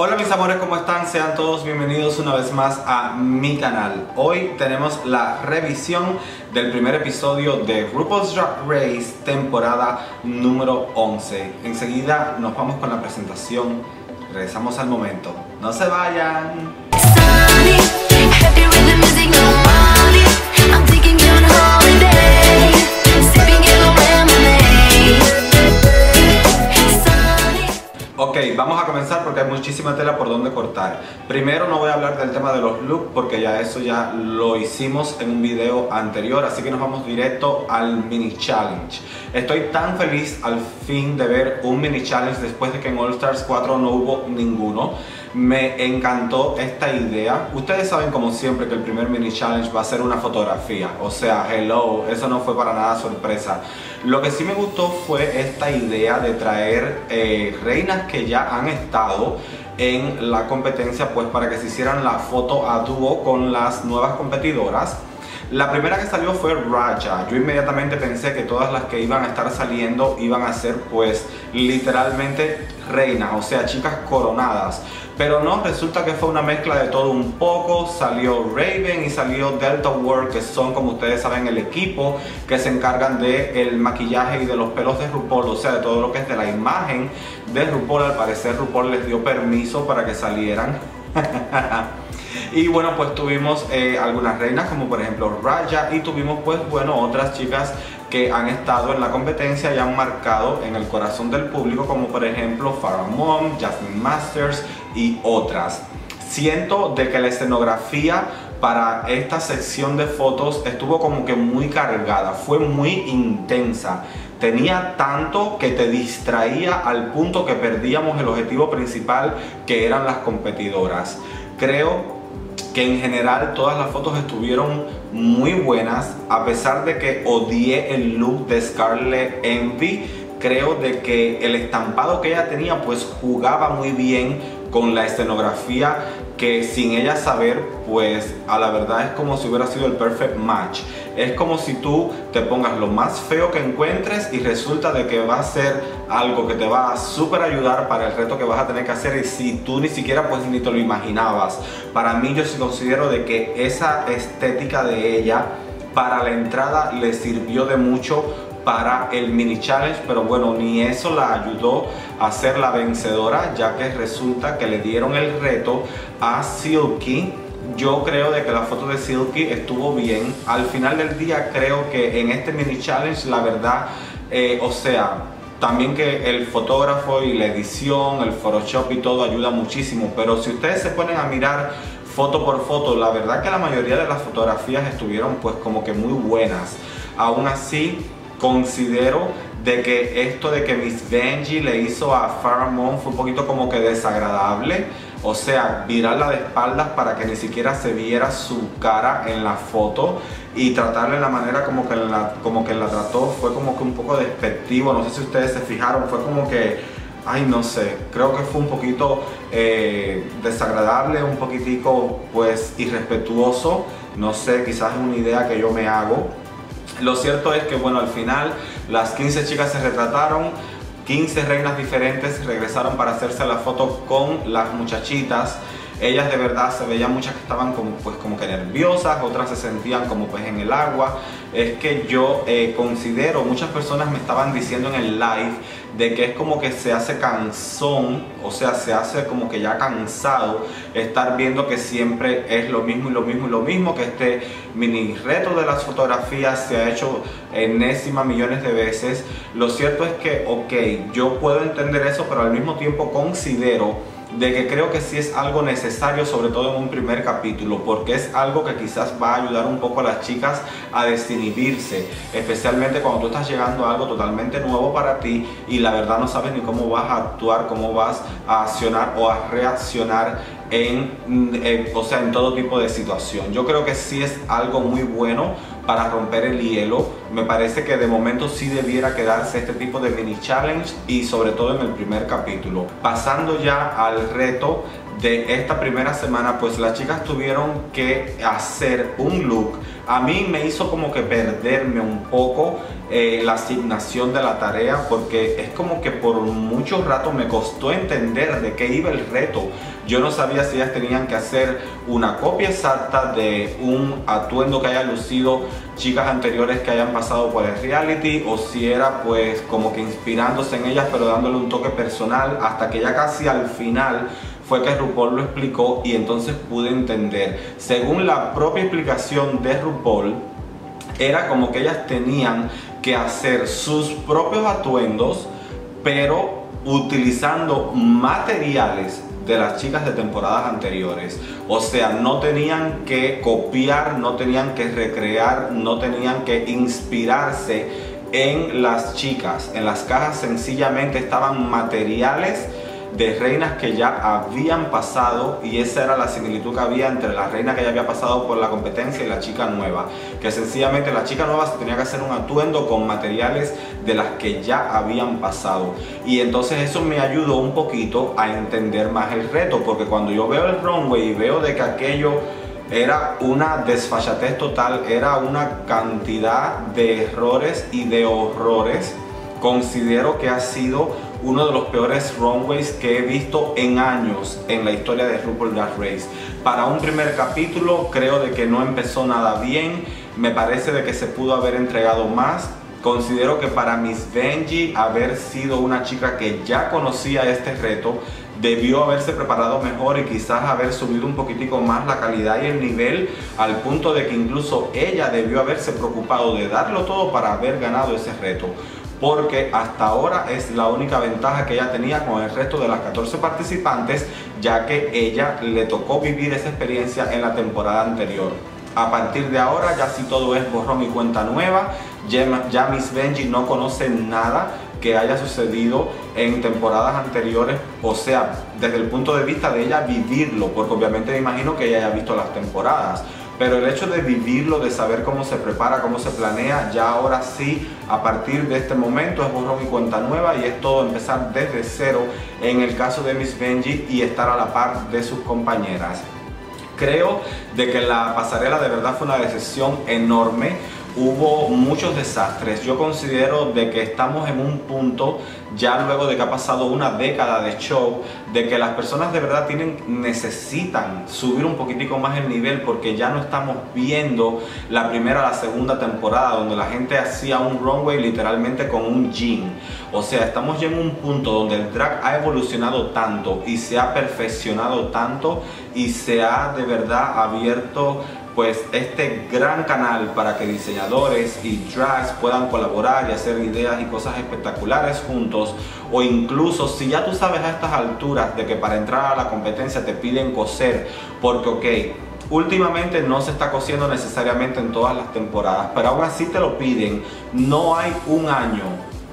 Hola mis amores, ¿cómo están? Sean todos bienvenidos una vez más a mi canal. Hoy tenemos la revisión del primer episodio de RuPaul's Drag Race, temporada número 11. Enseguida nos vamos con la presentación, regresamos al momento. ¡No se vayan! Ok, vamos a comenzar porque hay muchísima tela por donde cortar. Primero no voy a hablar del tema de los looks porque eso ya lo hicimos en un video anterior, así que nos vamos directo al mini challenge. Estoy tan feliz al fin de ver un mini challenge después de que en All Stars 4 no hubo ninguno. Me encantó esta idea. Ustedes saben como siempre que el primer mini challenge va a ser una fotografía, o sea, hello, eso no fue para nada sorpresa. Lo que sí me gustó fue esta idea de traer reinas que ya han estado en la competencia, pues para que se hicieran la foto a dúo con las nuevas competidoras. La primera que salió fue Raja. Yo inmediatamente pensé que todas las que iban a estar saliendo iban a ser pues literalmente reinas, o sea, chicas coronadas. Pero no, resulta que fue una mezcla de todo un poco. Salió Raven y salió Delta Work, que son, como ustedes saben, el equipo que se encargan del maquillaje y de los pelos de RuPaul, o sea, de todo lo que es de la imagen de RuPaul. Al parecer RuPaul les dio permiso para que salieran. Y bueno, pues tuvimos algunas reinas como por ejemplo Raja, y tuvimos pues bueno otras chicas que han estado en la competencia y han marcado en el corazón del público, como por ejemplo Farrah Moan, Jasmine Masters y otras. Siento de que la escenografía para esta sección de fotos estuvo como que muy cargada, fue muy intensa. Tenía tanto que te distraía al punto que perdíamos el objetivo principal, que eran las competidoras. Creo que en general todas las fotos estuvieron muy buenas, a pesar de que odié el look de Scarlett Envy. Creo de que el estampado que ella tenía pues jugaba muy bien con la escenografía, que sin ella saber pues a la verdad es como si hubiera sido el perfect match. Es como si tú te pongas lo más feo que encuentres y resulta de que va a ser algo que te va a súper ayudar para el reto que vas a tener que hacer, y si tú ni siquiera pues ni te lo imaginabas. Para mí, yo sí considero de que esa estética de ella para la entrada le sirvió de mucho para el mini challenge, pero bueno, ni eso la ayudó a ser la vencedora, ya que resulta que le dieron el reto a Silky. Yo creo de que la foto de Silky estuvo bien. Al final del día creo que en este mini challenge la verdad, o sea, también que el fotógrafo y la edición, el Photoshop y todo ayuda muchísimo, pero si ustedes se ponen a mirar foto por foto, la verdad que la mayoría de las fotografías estuvieron pues como que muy buenas. Aún así, considero de que esto de que Miss Benji le hizo a Farrah Moan fue un poquito como que desagradable, o sea, virarla de espaldas para que ni siquiera se viera su cara en la foto, y tratarle la manera como que la trató fue como que un poco despectivo. No sé si ustedes se fijaron, fue como que, ay, no sé, creo que fue un poquito desagradable, un poquitico pues irrespetuoso, no sé, quizás es una idea que yo me hago. Lo cierto es que bueno, al final las 15 chicas se retrataron, 15 reinas diferentes regresaron para hacerse la foto con las muchachitas. Ellas de verdad se veían muchas que estaban como, pues, como que nerviosas, otras se sentían como pues en el agua. Es que yo considero, muchas personas me estaban diciendo en el live de que es como que se hace cansón, o sea, se hace como que ya cansado estar viendo que siempre es lo mismo y lo mismo y lo mismo, que este mini reto de las fotografías se ha hecho enésima millones de veces. Lo cierto es que, ok, yo puedo entender eso, pero al mismo tiempo considero de que creo que sí es algo necesario, sobre todo en un primer capítulo, porque es algo que quizás va a ayudar un poco a las chicas a desinhibirse, especialmente cuando tú estás llegando a algo totalmente nuevo para ti y la verdad no sabes ni cómo vas a actuar, cómo vas a accionar o a reaccionar o sea, en todo tipo de situación. Yo creo que sí es algo muy bueno para romper el hielo. Me parece que de momento sí debiera quedarse este tipo de mini challenge, y sobre todo en el primer capítulo. Pasando ya al reto de esta primera semana, pues las chicas tuvieron que hacer un look. A mí me hizo como que perderme un poco la asignación de la tarea, porque es como que por mucho rato me costó entender de qué iba el reto. Yo no sabía si ellas tenían que hacer una copia exacta de un atuendo que haya lucido chicas anteriores que hayan pasado por el reality, o si era pues como que inspirándose en ellas pero dándole un toque personal, hasta que ya casi al final fue que RuPaul lo explicó y entonces pude entender. Según la propia explicación de RuPaul, era como que ellas tenían que hacer sus propios atuendos, pero utilizando materiales de las chicas de temporadas anteriores. O sea, no tenían que copiar, no tenían que recrear, no tenían que inspirarse en las chicas. En las cajas sencillamente estaban materiales de reinas que ya habían pasado, y esa era la similitud que había entre la reina que ya había pasado por la competencia y la chica nueva, que sencillamente la chica nueva se tenía que hacer un atuendo con materiales de las que ya habían pasado. Y entonces eso me ayudó un poquito a entender más el reto, porque cuando yo veo el runway y veo de que aquello era una desfachatez total, era una cantidad de errores y de horrores, considero que ha sido uno de los peores runways que he visto en años en la historia de RuPaul's Drag Race. Para un primer capítulo creo de que no empezó nada bien, me parece de que se pudo haber entregado más. Considero que para Miss Benji, haber sido una chica que ya conocía este reto, debió haberse preparado mejor y quizás haber subido un poquitico más la calidad y el nivel, al punto de que incluso ella debió haberse preocupado de darlo todo para haber ganado ese reto, porque hasta ahora es la única ventaja que ella tenía con el resto de las 14 participantes, ya que ella le tocó vivir esa experiencia en la temporada anterior. A partir de ahora ya sí todo es borrón y cuenta nueva, ya Miss Benji no conoce nada que haya sucedido en temporadas anteriores, o sea, desde el punto de vista de ella vivirlo, porque obviamente me imagino que ella haya visto las temporadas. Pero el hecho de vivirlo, de saber cómo se prepara, cómo se planea, ya ahora sí, a partir de este momento es borrón y cuenta nueva y es todo empezar desde cero en el caso de Miss Benji y estar a la par de sus compañeras. Creo de que la pasarela de verdad fue una decepción enorme. Hubo muchos desastres. Yo considero de que estamos en un punto, ya luego de que ha pasado una década de show, de que las personas de verdad necesitan subir un poquitico más el nivel, porque ya no estamos viendo la primera o la segunda temporada donde la gente hacía un runway literalmente con un jean. O sea, estamos ya en un punto donde el drag ha evolucionado tanto y se ha perfeccionado tanto y se ha de verdad abierto pues este gran canal para que diseñadores y drags puedan colaborar y hacer ideas y cosas espectaculares juntos. O incluso si ya tú sabes a estas alturas de que para entrar a la competencia te piden coser, porque ok, últimamente no se está cosiendo necesariamente en todas las temporadas, pero aún así te lo piden. No hay un año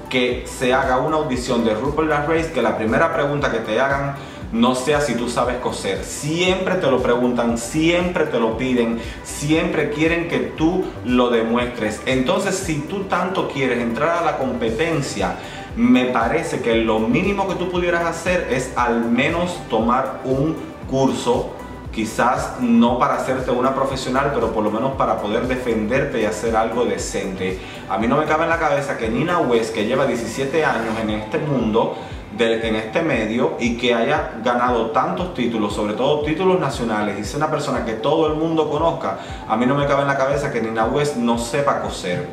que se haga una audición de RuPaul's Drag Race que la primera pregunta que te hagan no sea si tú sabes coser. Siempre te lo preguntan, siempre te lo piden, siempre quieren que tú lo demuestres. Entonces, si tú tanto quieres entrar a la competencia, me parece que lo mínimo que tú pudieras hacer es al menos tomar un curso, quizás no para hacerte una profesional, pero por lo menos para poder defenderte y hacer algo decente. A mí no me cabe en la cabeza que Nina West, que lleva 17 años en este mundo, en este medio, y que haya ganado tantos títulos, sobre todo títulos nacionales, y sea una persona que todo el mundo conozca, a mí no me cabe en la cabeza que Nina West no sepa coser.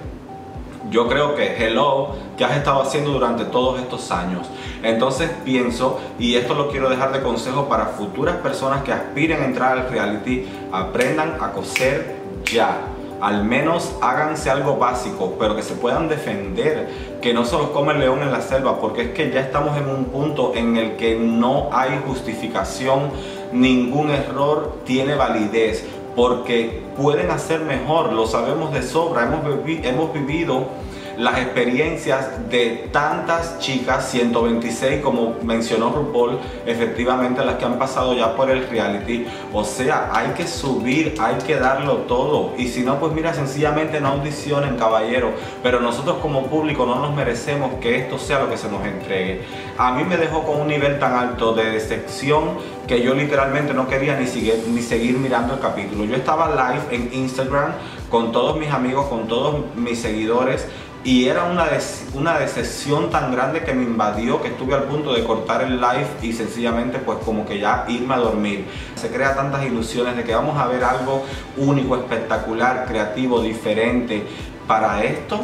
Yo creo que hello, que has estado haciendo durante todos estos años. Entonces pienso, y esto lo quiero dejar de consejo para futuras personas que aspiren a entrar al reality, aprendan a coser ya. Al menos háganse algo básico, pero que se puedan defender, que no se los come el león en la selva, porque es que ya estamos en un punto en el que no hay justificación, ningún error tiene validez, porque pueden hacer mejor, lo sabemos de sobra, hemos vivido las experiencias de tantas chicas, 126 como mencionó RuPaul, efectivamente las que han pasado ya por el reality. O sea, hay que subir, hay que darlo todo, y si no, pues mira, sencillamente no audicionen, caballero, pero nosotros como público no nos merecemos que esto sea lo que se nos entregue. A mí me dejó con un nivel tan alto de decepción que yo literalmente no quería ni seguir mirando el capítulo. Yo estaba live en Instagram con todos mis amigos, con todos mis seguidores, y era una decepción tan grande que me invadió que estuve al punto de cortar el live y sencillamente pues como que ya irme a dormir. Se crean tantas ilusiones de que vamos a ver algo único, espectacular, creativo, diferente. Para esto,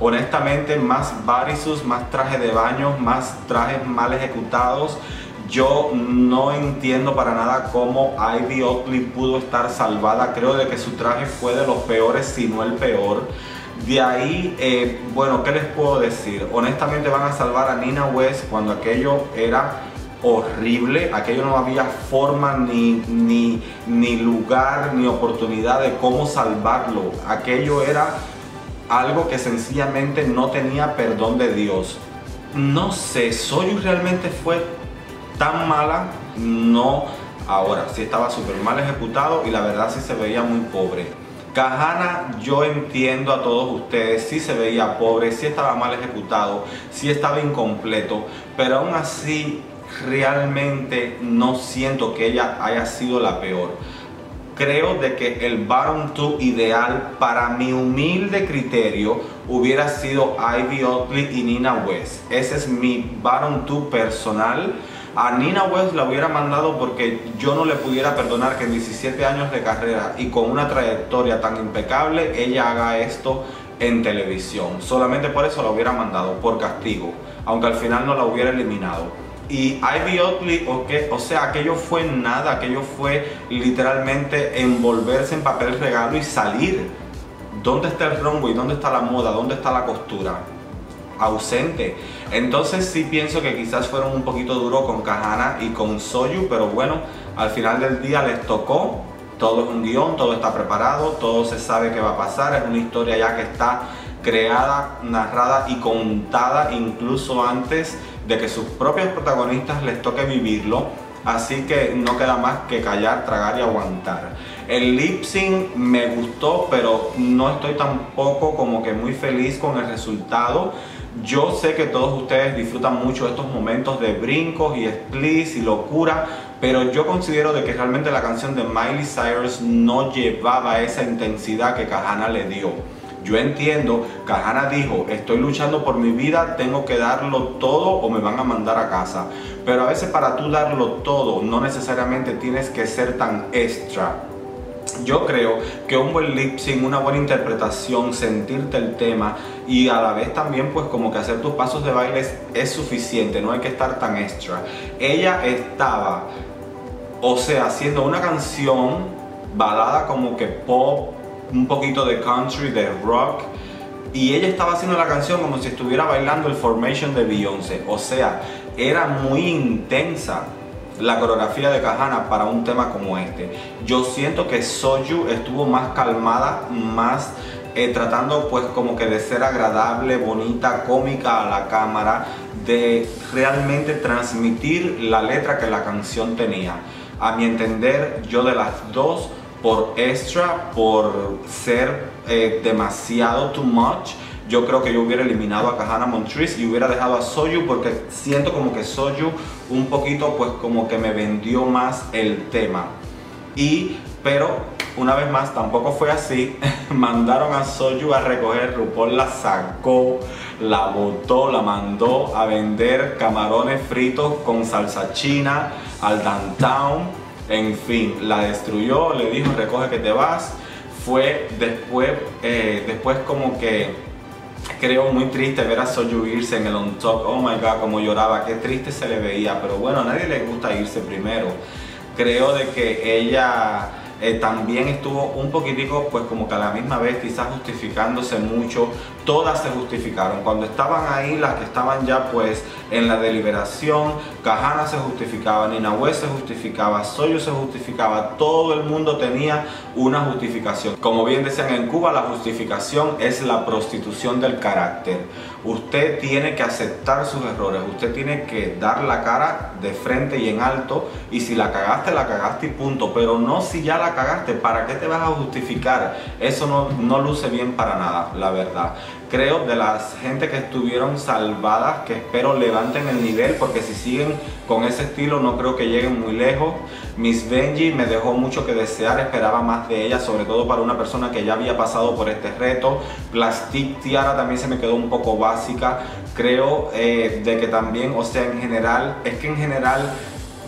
honestamente, más bodysuits, más trajes de baño, más trajes mal ejecutados. Yo no entiendo para nada cómo Yvie Oddly pudo estar salvada. Creo de que su traje fue de los peores, si no el peor. De ahí, bueno, ¿qué les puedo decir? Honestamente van a salvar a Nina West cuando aquello era horrible. Aquello no había forma, ni lugar, ni oportunidad de cómo salvarlo. Aquello era algo que sencillamente no tenía perdón de Dios. No sé, Soju realmente fue tan mala, no. Ahora, sí estaba súper mal ejecutado y la verdad sí se veía muy pobre. Kahanna, yo entiendo a todos ustedes, sí se veía pobre, sí estaba mal ejecutado, sí estaba incompleto, pero aún así realmente no siento que ella haya sido la peor. Creo de que el bottom two ideal, para mi humilde criterio, hubiera sido Yvie Oddly y Nina West. Ese es mi bottom two personal. A Nina West la hubiera mandado porque yo no le pudiera perdonar que en 17 años de carrera y con una trayectoria tan impecable ella haga esto en televisión. Solamente por eso la hubiera mandado, por castigo, aunque al final no la hubiera eliminado. Y Yvie Oddly, okay, o sea, aquello fue nada, aquello fue literalmente envolverse en papel regalo y salir. ¿Dónde está el runway? ¿Dónde está la moda? ¿Dónde está la costura? Ausente. Entonces sí pienso que quizás fueron un poquito duros con Kahanna y con Soju, pero bueno, al final del día les tocó. Todo es un guión, todo está preparado, todo se sabe que va a pasar, es una historia ya que está creada, narrada y contada incluso antes de que sus propios protagonistas les toque vivirlo. Así que no queda más que callar, tragar y aguantar. El lip sync me gustó, pero no estoy tampoco como que muy feliz con el resultado. Yo sé que todos ustedes disfrutan mucho estos momentos de brincos y splits y locura, pero yo considero de que realmente la canción de Miley Cyrus no llevaba esa intensidad que Kahanna le dio. Yo entiendo, Kahanna dijo, estoy luchando por mi vida, tengo que darlo todo o me van a mandar a casa. Pero a veces para tú darlo todo, no necesariamente tienes que ser tan extra. Yo creo que un buen lip sync, una buena interpretación, sentirte el tema y a la vez también pues como que hacer tus pasos de baile es suficiente, no hay que estar tan extra. Ella estaba, o sea, haciendo una canción balada como que pop, un poquito de country, de rock, y ella estaba haciendo la canción como si estuviera bailando el Formation de Beyoncé. O sea, era muy intensa la coreografía de Kahanna para un tema como este. Yo siento que Soju estuvo más calmada, más tratando pues como que de ser agradable, bonita, cómica a la cámara, de realmente transmitir la letra que la canción tenía. A mi entender, yo de las dos, por extra, por ser demasiado too much, yo creo que yo hubiera eliminado a Kahanna Montrese y hubiera dejado a Soju, porque siento como que Soju un poquito pues como que me vendió más el tema. Y, pero una vez más tampoco fue así, mandaron a Soju a recoger, RuPaul la sacó, la botó, la mandó a vender camarones fritos con salsa china al downtown. En fin, la destruyó, le dijo recoge que te vas. Fue después como que creo muy triste ver a Soju irse en el on top. Oh my god, como lloraba, qué triste se le veía. Pero bueno, a nadie le gusta irse primero. Creo de que ella también estuvo un poquitico pues como que a la misma vez quizás justificándose mucho todas se justificaron. Cuando estaban ahí, las que estaban ya pues en la deliberación, Kahanna se justificaba, Nina West se justificaba, Soju se justificaba, todo el mundo tenía una justificación. Como bien decían en Cuba, la justificación es la prostitución del carácter. Usted tiene que aceptar sus errores, usted tiene que dar la cara de frente y en alto, y si la cagaste, la cagaste y punto, pero no si ya la cagaste, ¿para qué te vas a justificar? Eso no luce bien para nada, la verdad. Creo de las gente que estuvieron salvadas, que espero levanten el nivel, porque si siguen con ese estilo no creo que lleguen muy lejos. Miss Benji me dejó mucho que desear, esperaba más de ella, sobre todo para una persona que ya había pasado por este reto. Plastic Tiara también se me quedó un poco básica, creo de que también, o sea, en general, es que en general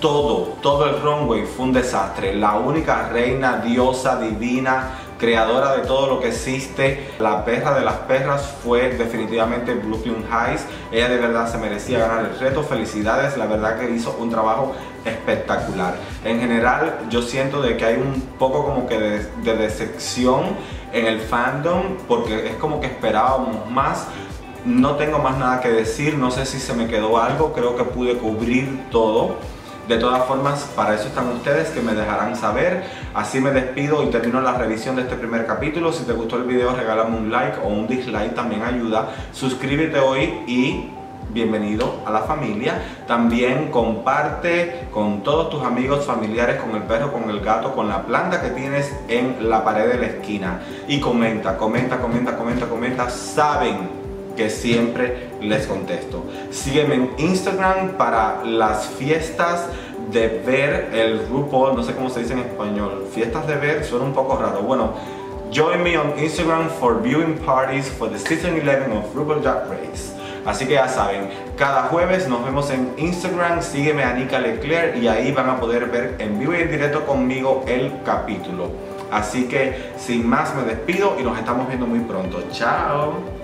todo el runway fue un desastre. La única reina, diosa, divina, creadora de todo lo que existe, la perra de las perras, fue definitivamente Blupium Highs. Ella de verdad se merecía ganar el reto, felicidades, la verdad que hizo un trabajo espectacular. En general yo siento de que hay un poco como que de decepción en el fandom, porque es como que esperábamos más. No tengo más nada que decir, no sé si se me quedó algo, creo que pude cubrir todo. De todas formas, para eso están ustedes, que me dejarán saber. Así me despido y termino la revisión de este primer capítulo. Si te gustó el video, regálame un like o un dislike, también ayuda. Suscríbete hoy y bienvenido a la familia. También comparte con todos tus amigos, familiares, con el perro, con el gato, con la planta que tienes en la pared de la esquina. Y comenta. Saben que siempre les contesto. Sígueme en Instagram para las fiestas de ver el RuPaul, no sé cómo se dice en español. Fiestas de ver suena un poco raro. Bueno, join me on Instagram for viewing parties for the season 11 of RuPaul's Drag Race. Así que ya saben, cada jueves nos vemos en Instagram, sígueme a Anika Leclere y ahí van a poder ver en vivo y en directo conmigo el capítulo. Así que sin más me despido y nos estamos viendo muy pronto. Chao.